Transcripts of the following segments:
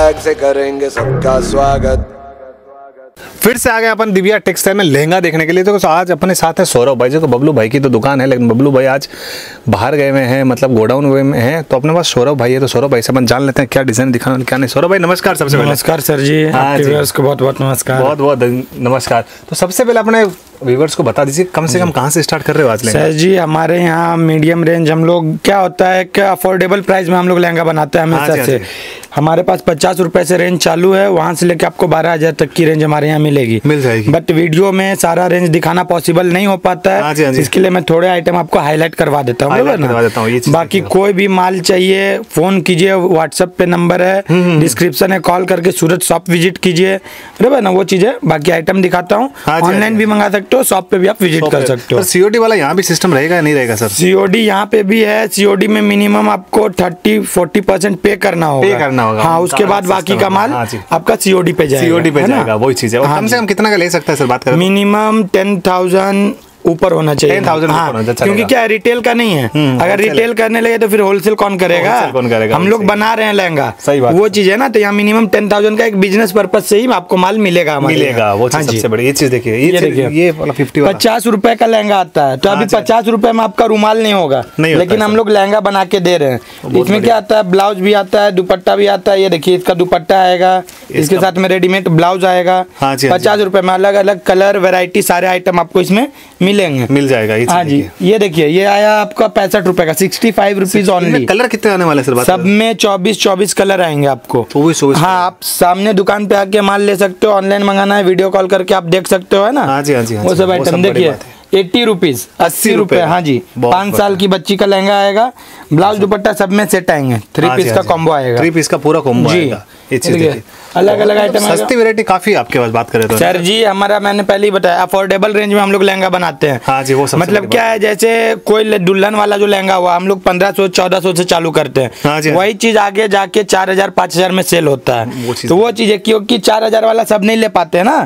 Tag से करेंगे सबका स्वागत। फिर से आ गए अपन दिव्या टेक्सटाइल में लहंगा देखने के लिए। तो आज अपने साथ है सौरभ भाई, जो बबलू भाई की तो दुकान है, लेकिन बबलू भाई आज बाहर गए हुए हैं, मतलब गोडाउन हुए में हैं। तो अपने पास सौरभ भाई है, तो सौरभ भाई से अपन जान लेते हैं क्या डिजाइन दिखाना क्या नहीं। सौरभ भाई नमस्कार। सबसे पहले नमस्कार सर जी, आपको बहुत बहुत नमस्कार। बहुत बहुत नमस्कार। तो सबसे पहले अपने व्यूवर्स को बता दीजिए कम से कम कहाँ से स्टार्ट कर रहे हो आज सर जी? हमारे यहाँ मीडियम रेंज, हम लोग क्या होता है कि अफोर्डेबल प्राइस में हम लोग लहंगा बनाते हैं हमेशा से। हमारे पास 50 रुपए से रेंज चालू है, वहाँ से लेके आपको 12,000 तक की रेंज हमारे यहाँ मिलेगी, मिल जाएगी। बट वीडियो में सारा रेंज दिखाना पॉसिबल नहीं हो पाता है, इसके लिए मैं थोड़े आइटम आपको हाईलाइट करवा देता हूँ। बाकी कोई भी माल चाहिए फोन कीजिए, व्हाट्सएप पे नंबर है, डिस्क्रिप्शन है, कॉल करके सूरत शॉप विजिट कीजिए, बराबर ना। वो चीजें बाकी आइटम दिखाता हूँ, ऑनलाइन भी मंगा सकते हो, शॉप पे भी आप विजिट कर सकते हो। सीओडी वाला यहाँ भी सिस्टम रहेगा या नहीं रहेगा सर? सीओडी यहाँ पे भी है। सीओडी में मिनिमम आपको 30-40% पे करना होगा। हाँ, उसके बाद बाकी का माल आपका सीओडी पे जाएगा। सीओडी पे जाएगा, वही चीज है। और कम से कम कितना का ले सकता है सर? बात करें मिनिमम 10,000 ऊपर होना चाहिए। 10,000 हाँ, क्योंकि क्या रिटेल का नहीं है। अगर रिटेल करने लगे तो फिर होलसेल कौन करेगा? हम लोग बना रहे हैं लहंगा, वो चीज है ना। तो यहाँ मिनिमम 10,000 का एक बिजनेस पर्पस से ही आपको माल मिलेगा। वो सबसे बड़ी ये चीज देखिए, ये 50 रुपए का लहंगा आता है, तो अभी 50 रुपए में आपका रूमाल नहीं होगा, लेकिन हम लोग लहंगा बना के दे रहे हैं। इसमें क्या आता है? ब्लाउज भी आता है, दुपट्टा भी आता है। ये देखिए, इसका दुपट्टा आएगा, इसके साथ में रेडीमेड ब्लाउज आएगा। 50 रुपए में अलग अलग कलर वेराइटी सारे आइटम आपको इसमें मिलेंगे, मिल जाएगा। हाँ जी, ये देखिए, ये आया आपका 65 रुपए का, 65 रुपीज ऑनली। कलर कितने आने वाले सर? सब में 24-24 कलर आएंगे आपको। हाँ, आप सामने दुकान पे आके माल ले सकते हो, ऑनलाइन मंगाना है वीडियो कॉल करके आप देख सकते हो, है ना। हाँ जी, हाँ जी, वो सब आइटम देखिए। 80 रुपीज, 80 रुपए। हाँ जी, 5 साल की बच्ची का लहंगा आएगा। ब्लाउज दुपट्टा सब में सेट आएंगे, 3 पीस का कॉम्बो आएगा, 3 पीस का पूरा कॉम्बो आएगा। अलग अलग आइटम, सस्ती वैरायटी काफी आपके पास। बात करें तो सर जी, हमारा मैंने पहले ही बताया अफोर्डेबल रेंज में हम लोग लहंगा बनाते हैं। हाँ जी, वो मतलब क्या है, जैसे कोई दुल्हन वाला जो लहंगा हुआ हम लोग 1500-1400 से चालू करते हैं, वही चीज आगे जाके 4000-5000 में सेल होता है। तो वो चीज है, क्योंकि 4000 वाला सब नहीं ले पाते है ना,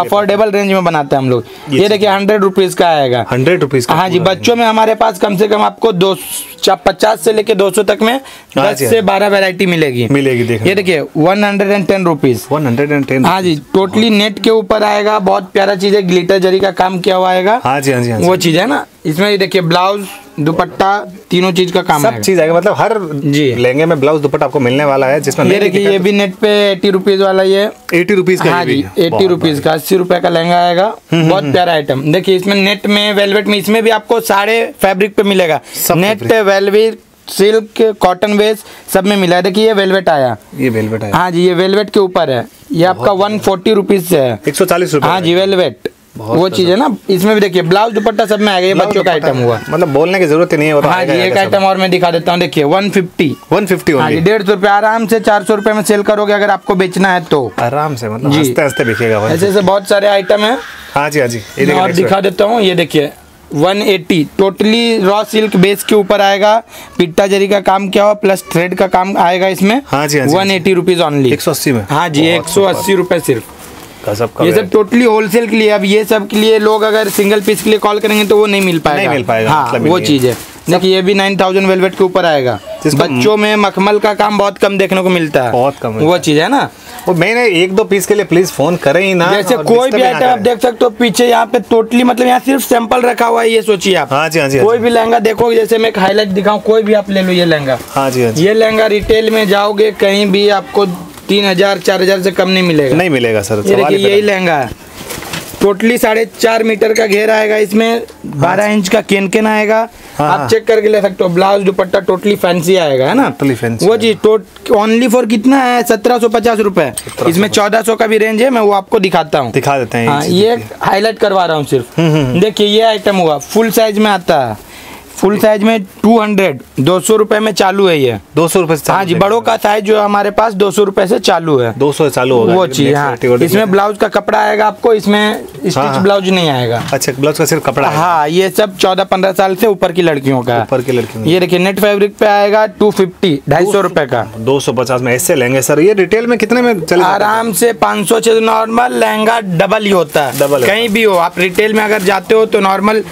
अफोर्डेबल रेंज में बनाते हैं हम लोग। ये देखिए, 100 रुपीज का आएगा, 100 रुपीज। हाँ जी, बच्चों में हमारे पास कम से कम आपको 250 से लेके 200 तक में 10 से 12 वेरायटी मिलेगी। ये देखिए, 110 रुपीज, 110। हाँ जी, टोटली नेट के ऊपर आएगा, बहुत प्यारा चीज है, ग्लिटर जरी का काम किया हुआ आएगा। हाँ जी, हाँ जी, वो चीज है ना। इसमें ये देखिए, ब्लाउज दुपट्टा तीनों चीज का काम, सब चीज आएगा, मतलब हर लहंगे में ब्लाउज दुपट्टा आपको मिलने वाला है। जिसमें ये भी नेट पे 80 रुपीज वाला, ये 80 रुपीज का। हाँ जी, 80 रुपीज का 80 रुपए का लहंगा आएगा, बहुत प्यारा आइटम। देखिए, इसमें नेट में वेलवेट में, इसमें भी आपको सारे फैब्रिक पे मिलेगा, net velvet silk cotton waste सब में मिला है। देखिए, ये वेलवेट आया, ये वेलवेट आया। हाँ जी, ये वेलवेट के ऊपर है, ये आपका 140 रुपीज से है, 140 रुपए। हाँ जी, वेलवेट वो चीज है ना। इसमें भी देखिए, ब्लाउज दुपट्टा सब में आएगा। ये बच्चों का आइटम हुआ, मतलब बोलने की जरूरत ही नहीं है। हाँ जी, एक आइटम और मैं दिखा देता हूँ। देखिए, 150। हाँ जी, 150 रुपए आराम से 400 रुपए में सेल करोगे अगर आपको बेचना है तो, आराम से, मतलब हंसते हंसते बिकेगा। ऐसे बहुत सारे आइटम है। हाँ जी, हाँ जी, और दिखा देता हूँ। ये देखिए, 180 टोटली रॉ सिल्क बेस के ऊपर आएगा, पिट्टा जरी का काम क्या हुआ प्लस थ्रेड का काम आएगा इसमें। हाँ जी, हाँ जी, 180 रुपीज ऑनली, 180 में। हाँ जी, 180 रुपए सिर्फ। ये सब टोटली होलसेल के लिए। अब ये सब के लिए लोग अगर सिंगल पीस के लिए कॉल करेंगे तो वो नहीं मिल पाएगा, नहीं मिल पाएगा। हाँ, मतलब वो चीज है। देखिए, ये भी 9000 वेलवेट के ऊपर आएगा। बच्चों में मखमल का काम बहुत कम देखने को मिलता है, बहुत कम, वो चीज है ना। और मैंने 1-2 पीस के लिए प्लीज फोन करें ही ना। जैसे कोई भी आइटम आप देख सकते हो, पीछे यहाँ पे टोटली, मतलब यहाँ सिर्फ सैंपल रखा हुआ है, ये सोचिए आप। हाँ जी, हाँ जी, कोई भी लहंगा देखोगे, जैसे मैं एक हाईलाइट दिखाऊं, कोई भी आप ले लो ये लहंगा। हाँ जी, हाँ जी, ये लहंगा रिटेल में जाओगे कहीं भी आपको 3000-4000 से कम नहीं मिलेगा, नहीं मिलेगा सर। यही लहंगा है, टोटली 4.5 मीटर का घेरा आएगा, इसमें 12 इंच का केनकेन आएगा। हाँ, आप चेक करके ले सकते हो। ब्लाउज दुपट्टा टोटली फैंसी आएगा, है ना, टोटली फैंसी। वो जी, ओनली फॉर कितना है, 1750 रुपए। इसमें 1400 का भी रेंज है, मैं वो आपको दिखाता हूँ, दिखा देते हैं। ये हाईलाइट करवा रहा हूँ सिर्फ। देखिए, ये आइटम हुआ, फुल साइज में आता है। फुल साइज में 200 रुपए में चालू है, ये 200 रुपए। हाँ जी, बड़ों का साइज जो हमारे पास 200 रुपए से चालू है, 200 चालू होगा वो चीज। हाँ, इसमें ब्लाउज का कपड़ा आएगा आपको, इसमें स्टिच ब्लाउज नहीं आएगा। अच्छा, ब्लाउज का सिर्फ कपड़ा। हाँ, ये सब 14-15 साल से ऊपर की लड़कियों का, ऊपर की लड़कियों। ये देखिए, नेट फैब्रिक पे आएगा 250, 250 रुपए का, 250 में ऐसे लहंगे सर। ये रिटेल में कितने में चले? आराम से 500 से नॉर्मल लहंगा डबल ही होता है, डबल कहीं भी हो आप। रिटेल में अगर जाते हो तो नॉर्मल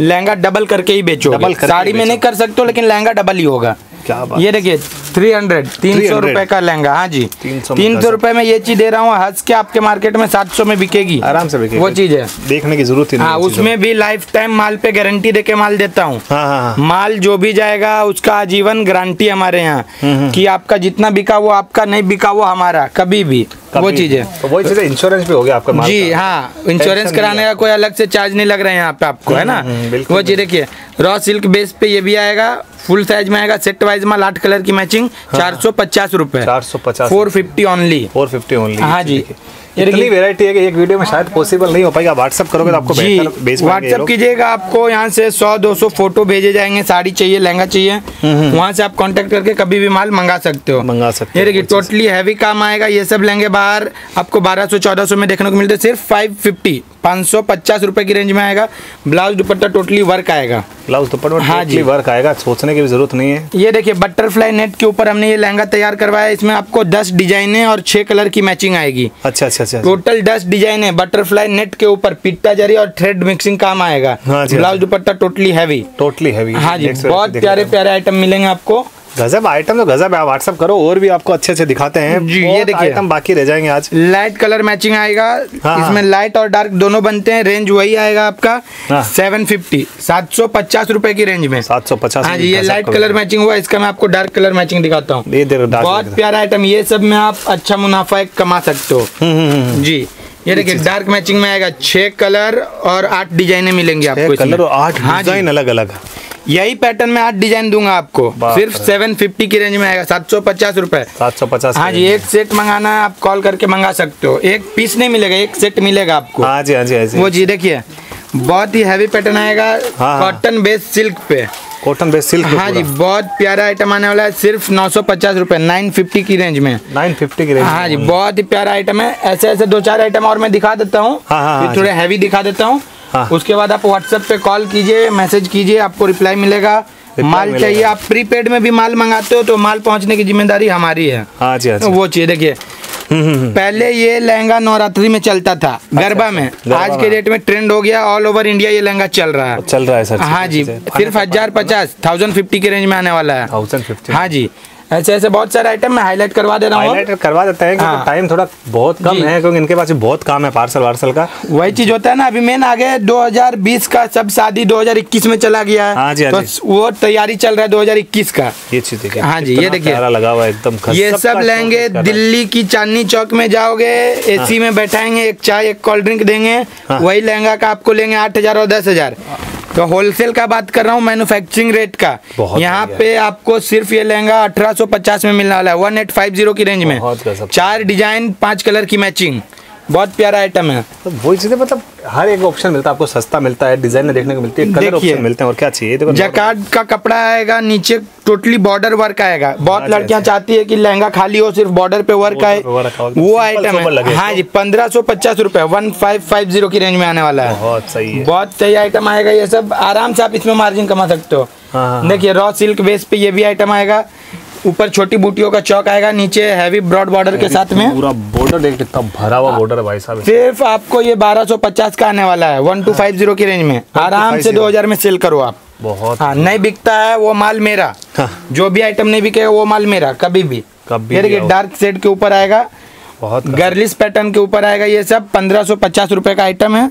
लहंगा डबल करके ही बेचो, साड़ी में नहीं कर सकते हो, लेकिन लहंगा डबल ही होगा। क्या बात, ये देखिए 300 रुपए का लहंगा। हाँ जी 300 रुपए में ये चीज दे रहा हूँ, हंस के आपके मार्केट में 700 में बिकेगी, आराम से बिकेगी। वो चीज है, देखने की जरूरत ही नहीं। हाँ, उसमें भी लाइफ टाइम माल पे गारंटी देके माल देता हूँ। माल जो भी जाएगा उसका आजीवन गारंटी हमारे यहाँ की, आपका जितना बिका वो आपका, नहीं बिका वो हमारा, कभी भी। वो चीज है, वो चीज इंश्योरेंस भी हो गया आपका माल जी। हाँ, इंश्योरेंस कराने का कोई अलग से चार्ज नहीं लग रहा है यहाँ पे आपको, है ना। वो चीज देखिए रॉ सिल्क बेस पे ये भी आएगा, फुल साइज में आएगा, सेट वाइज में 8 कलर की मैचिंग। हाँ, 450 रुपए, 450, 450 ओनली, 450 ओनली। हाँ जी, इतनी वेरायटी है कि एक वीडियो में शायद पॉसिबल नहीं हो पाएगा। व्हाट्सएप करोगे तो आपको बेहतर, व्हाट्सएप कीजिएगा, आपको यहाँ से 100-200 फोटो भेजे जाएंगे, साड़ी चाहिए लहंगा चाहिए, वहाँ से आप कांटेक्ट करके कभी भी माल मंगा सकते हो, मंगा सकते हो। ये देखिए टोटली हैवी काम आएगा, ये सब लहंगे बाहर आपको 1200-1400 में देखने को मिलते, सिर्फ 550 रुपए की रेंज में आएगा। ब्लाउज दुपट्टा टोटली वर्क आएगा, ब्लाउज दुपट्टा टोटली वर्क आएगा, सोचने की भी जरूरत नहीं है। ये देखिए बटरफ्लाई नेट के ऊपर हमने ये लहंगा तैयार करवाया, इसमें आपको 10 डिजाइने और 6 कलर की मैचिंग आएगी। अच्छा अच्छा, टोटल 10 डिजाइन है बटरफ्लाई नेट के ऊपर, पिट्टा जरी और थ्रेड मिक्सिंग काम आएगा। Blouse dupatta totally heavy, totally heavy. हाँ जी, बहुत प्यारे प्यारे आइटम मिलेंगे आपको, गजब आइटम तो गजब है। व्हाट्सएप करो और भी आपको अच्छे अच्छे दिखाते हैं जी। ये देखिए आइटम बाकी रह जाएंगे आज। लाइट कलर मैचिंग आएगा। हाँ, इसमें लाइट और डार्क दोनों बनते हैं, रेंज वही आएगा आपका। हाँ, 750 रुपए की रेंज में 750। हाँ जी, ये लाइट कलर मैचिंग हुआ, इसका मैं आपको डार्क कलर मैचिंग दिखाता हूँ। बहुत प्यारा आइटम, ये सब में आप अच्छा मुनाफा कमा सकते हो जी। ये देखिए डार्क मैचिंग में आएगा, 6 कलर और 8 डिजाइने मिलेंगी आपको, कलर और 8 डिजाइन अलग अलग। यही पैटर्न में 8 डिजाइन दूंगा आपको, सिर्फ 750 की रेंज में आएगा, 750 रुपए, 750। हाँ जी, एक सेट मंगाना है आप कॉल करके मंगा सकते हो, एक पीस नहीं मिलेगा, एक सेट मिलेगा आपको। हाँ जी, हाँ जी, वो जी देखिए बहुत ही हैवी पैटर्न आएगा, कॉटन बेस्ड सिल्क पे, कॉटन बेस सिल्क। हाँ जी, बहुत प्यारा आइटम आने वाला है, सिर्फ 950 रुपए, 950 की रेंज में, 950 की रेंज। हाँ जी, बहुत ही प्यारा आइटम है। ऐसे ऐसे 2-4 आइटम और मैं दिखा देता हूँ, थोड़े हैवी दिखा देता हूँ। हाँ, उसके बाद आप व्हाट्सएप पे कॉल कीजिए, मैसेज कीजिए, आपको रिप्लाई मिलेगा। माल चाहिए, आप प्रीपेड में भी माल मंगाते हो तो माल पहुंचने की जिम्मेदारी हमारी है। हाँ जी, वो चाहिए। देखिए पहले ये लहंगा नवरात्रि में चलता था, गरबा में, आज के डेट में ट्रेंड हो गया, ऑल ओवर इंडिया ये लहंगा चल रहा है सर। हाँ जी, सिर्फ 1050 की रेंज में आने वाला है। हाँ जी, ऐसे ऐसे बहुत सारे आइटम मैं हाईलाइट करवा दे रहा हूँ, हाईलाइट करवा देते हैं क्योंकि टाइम थोड़ा बहुत कम है, क्योंकि इनके पास बहुत काम है पार्सल वार्सल का। वही चीज होता है ना, अभी मेन आ गया 2020 का, सब शादी 2021 में चला गया है। हाँ जी, हाँ तो जी, वो तैयारी चल रहा है 2021 का, ये चीज देखिए। हाँ जी, ये देखिए लगा हुआ एकदम, ये सब लहंगे दिल्ली की चांदनी चौक में जाओगे, एसी में बैठाएंगे, एक चाय एक कोल्ड ड्रिंक देंगे, वही लहंगा का आपको लेंगे 8000 और 10000। तो होलसेल का बात कर रहा हूँ, मैन्युफैक्चरिंग रेट का। यहाँ पे आपको सिर्फ ये लहंगा 1850 में मिलने वाला है, 1850 की रेंज में, 4 डिजाइन, 5 कलर की मैचिंग, बहुत प्यारा आइटम है। तो वही चीजें, मतलब हर एक ऑप्शन मिलता है आपको, सस्ता मिलता है, डिजाइन देखने को मिलती है, कलर ऑप्शन मिलते हैं, और क्या चाहिए। जैकार्ड का कपड़ा आएगा, नीचे टोटली बॉर्डर वर्क आएगा। बहुत लड़कियां चाहती है कि लहंगा खाली हो, सिर्फ बॉर्डर पे वर्क आए, वो आइटम है। हाँ जी, 1550 रुपए, 1550 की रेंज में आने वाला है। बहुत सही आइटम आएगा, ये सब आराम से आप इसमें मार्जिन कमा सकते हो। देखिये रॉ सिल्क बेस पे ये भी आइटम आएगा, ऊपर छोटी बूटियों का चौक आएगा, नीचे हैवी ब्रॉड बॉर्डर के साथ में, पूरा बॉर्डर देख कितना भरा हुआ बॉर्डर है भाई साहब। सिर्फ आपको ये 1250 का आने वाला है, 1250 की रेंज में, आराम से 2000 में सेल करो आप। बहुत नहीं बिकता है वो माल मेरा, जो भी आइटम नहीं बिकेगा वो माल मेरा, कभी भी। डार्क शेड के ऊपर आएगा, बहुत गर्लिश पैटर्न के ऊपर आएगा, ये सब 1550 रुपए का आइटम है।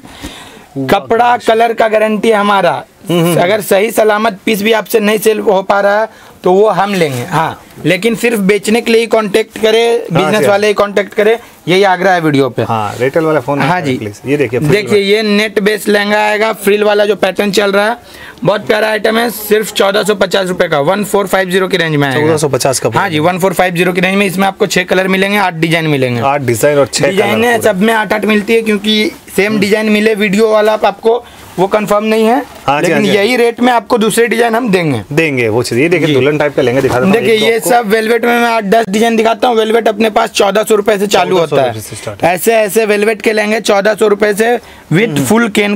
कपड़ा कलर का गारंटी हमारा, अगर सही सलामत पीस भी आपसे नहीं सेल हो पा रहा है तो वो हम लेंगे। हाँ, लेकिन सिर्फ बेचने के लिए ही कांटेक्ट करें, बिजनेस वाले ही कांटेक्ट करें, यही आग्रह है वीडियो पे। हाँ, रिटेल वाला फोन। हाँ जी, ये देखिए ये नेट बेस लहंगा आएगा, फ्रिल वाला जो पैटर्न चल रहा है, बहुत प्यारा आइटम है, सिर्फ 1450 रुपए का, 1450 की रेंज में आएगा, 1450 का। हाँ जी, 1450 की रेंज में, इसमें आपको 6 कलर मिलेंगे, 8 डिजाइन मिलेंगे, 8 डिजाइन और 6 डिजाइन है, सब में 8-8 मिलती है, क्योंकि सेम डिजाइन मिले वीडियो वाला आपको वो कंफर्म नहीं है। हाँ, लेकिन यही रेट में आपको दूसरे डिजाइन हम देंगे। वो चीज ये देखिए दुल्हन टाइप का लहंगा दिखा रहा हूं, देखिए ये सब वेलवेट में मैं 8-10 डिजाइन दिखाता हूँ। वेलवेट अपने पास 1400 रुपए से चालू होता है, ऐसे ऐसे वेलवेट के लहंगे 1400 रुपए से, with full can,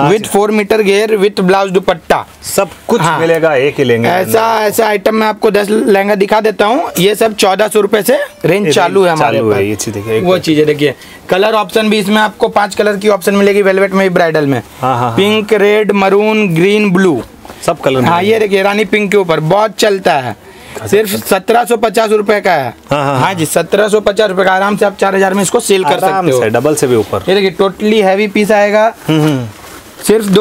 with 4 metre घेर, विथ ब्लाउज दुपट्टा, सब कुछ मिलेगा एक ही लहंगा। ऐसा ऐसा आइटम में आपको 10 लहंगा दिखा देता हूँ, ये सब 1400 रुपए से रेंज चालू है हमारे पास। वो चीजें देखिए, कलर ऑप्शन भी इसमें आपको 5 कलर की ऑप्शन मिलेगी वेलवेट में, ब्राइडल में, pink, red, maroon, green, blue, सब कलर। हाँ, ये देखिए रानी पिंक के ऊपर बहुत चलता है, सिर्फ 1750 रुपए का है। हाँ जी 1750 रुपए का, आराम से आप 4000 में इसको सेल कर सकते हो, डबल से भी ऊपर। ये देखिए टोटली हैवी पीस आएगा सिर्फ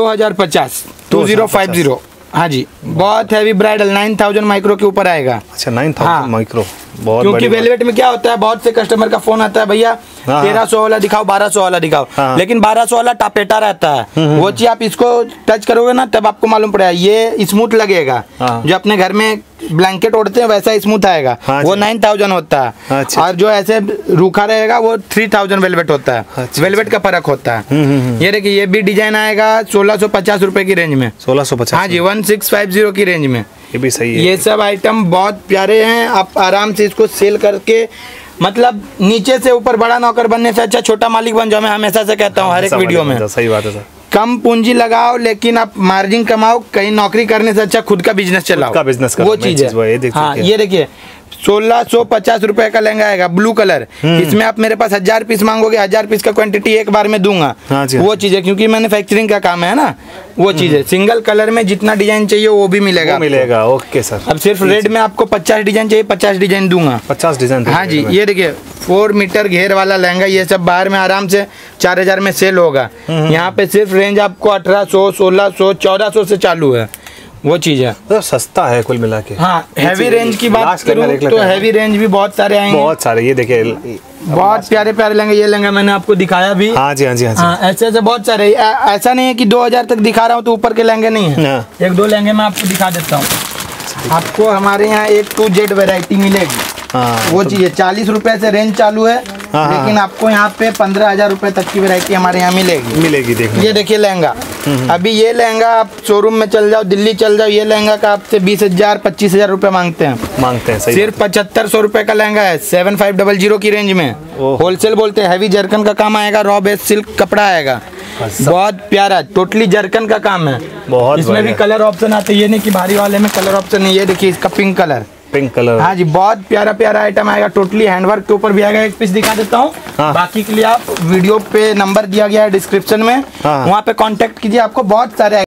2050। हाँ जी बहुत हैवी ब्राइडल 9000 माइक्रो के ऊपर आएगा। अच्छा 9000 माइक्रो, बहुत क्योंकि वेलवेट में क्या होता है, बहुत से कस्टमर का फोन आता है भैया 1300 वाला दिखाओ 1200 वाला दिखाओ, लेकिन 1200 वाला टापेटा रहता है, वो चीज आप इसको टच करोगे ना तब आपको मालूम पड़ेगा, ये स्मूथ लगेगा। जो अपने घर में ब्लैंकेट ओढ़ते हैं वैसा स्मूथ आएगा, वो 9000 होता है, और जो ऐसे रूखा रहेगा वो 3000 वेलवेट होता है, वेलवेट का फर्क होता है। ये देखिए ये भी डिजाइन आएगा 1650 रुपए की रेंज में, 1650। हाँ जी 1650 की रेंज में, ये भी सही है। ये सब आइटम बहुत प्यारे हैं, आप आराम से इसको सेल करके, मतलब नीचे से ऊपर बड़ा नौकर बनने से अच्छा छोटा मालिक बन जाओ, मैं हमेशा से कहता हूँ हर एक वीडियो में। सही बात है सर, कम पूंजी लगाओ लेकिन आप मार्जिन कमाओ, कहीं नौकरी करने से अच्छा खुद का बिजनेस चलाओ, खुद का बिजनेस करो, वो चीज है। हाँ ये देखिए 1650 रुपए का लहंगा आएगा ब्लू कलर, इसमें आप मेरे पास 1000 पीस मांगोगे, 1000 पीस का क्वांटिटी एक बार में दूंगा। हाँ वो चीज है, क्योंकि मैन्युफैक्चरिंग का काम है ना, वो चीज है। सिंगल कलर में जितना डिजाइन चाहिए वो भी मिलेगा, मिलेगा। ओके सर, अब सिर्फ रेड में आपको 50 डिजाइन चाहिए, 50 डिजाइन दूंगा, 50 डिजाइन। हाँ जी ये देखिए 4 मीटर घेर वाला लहंगा, ये सब बाहर में आराम से 4000 में सेल होगा। यहाँ पे सिर्फ रेंज आपको 1800, 1600, 1400 से चालू है, वो चीज है। तो सस्ता है कुल मिला के। हाँ हैवी रेंज की बात करूँ तो हैवी रेंज भी बहुत सारे आएंगे, बहुत सारे। ये देखिए बहुत प्यारे प्यारे लहंगे, ये लहंगा मैंने आपको दिखाया भी। हाँ जी हाँ जी हाँ, ऐसे ऐसे बहुत सारे। ऐसा नहीं है कि 2000 तक दिखा रहा हूँ तो ऊपर के लहंगे नहीं है, एक दो लहंगे मैं आपको दिखा देता हूँ। आपको हमारे यहाँ A to Z वेरायटी मिलेगी। वो चीज है, 40 रुपए से रेंज चालू है, लेकिन आपको यहाँ पे 15000 रुपए तक की वैरायटी हमारे यहाँ मिलेगी देखने। ये देखिए लहंगा, अभी ये लहंगा आप शोरूम में चल जाओ, दिल्ली चल जाओ, ये लहंगा का आपसे 20000, 25000 रुपए मांगते हैं। सिर्फ 7500 रुपए का लहंगा है 7500 की रेंज में, होलसेल बोलते हैं। हैवी जरकन का काम आएगा, रॉ बेस सिल्क कपड़ा आएगा, बहुत प्यारा, टोटली जरकन का काम है। इसमें भी कलर ऑप्शन आते, ये नहीं की भारी वाले में कलर ऑप्शन नहीं। ये देखिए इसका पिंक कलर, पिंक कलर। हाँ जी बहुत प्यारा प्यारा आइटम आएगा, टोटली हैंडवर्क के ऊपर भी आएगा। एक पीस दिखा देता हूँ, बाकी के लिए आप वीडियो पे नंबर दिया गया है डिस्क्रिप्शन में, वहाँ पे कांटेक्ट कीजिए, आपको बहुत सारे